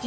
Do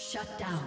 Shut down.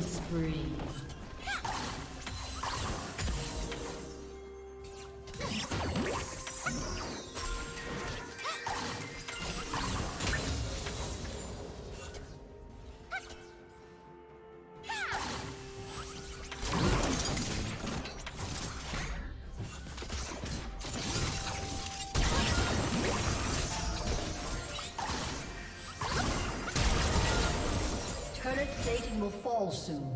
Spree. Plating will fall soon.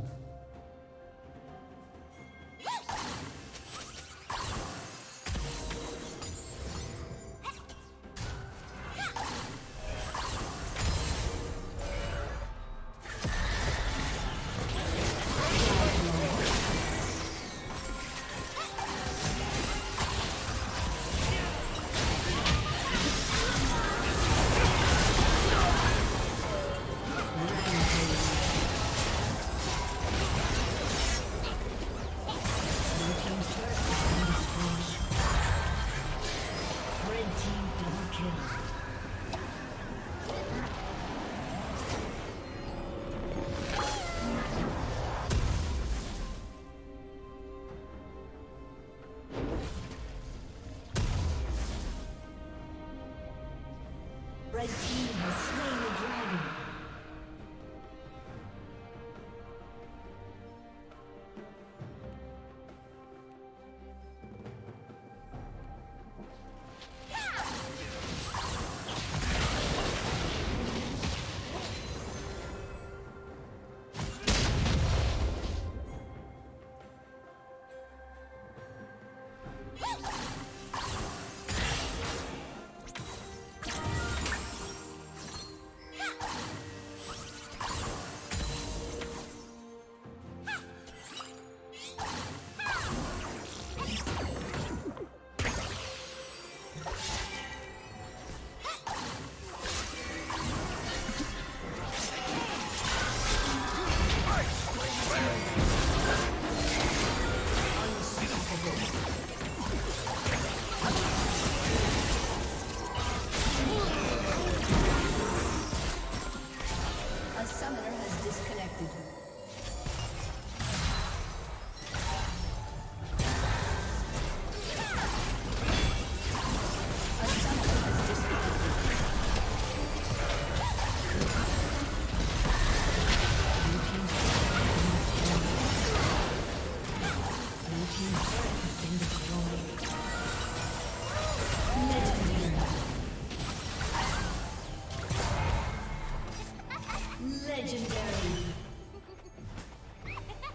Legendary.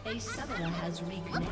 A summoner has reconnected.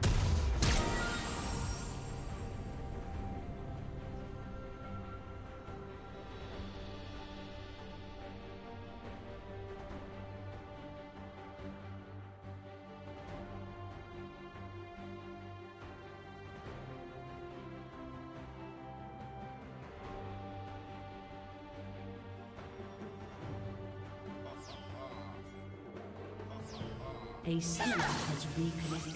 A summoner has reconnected.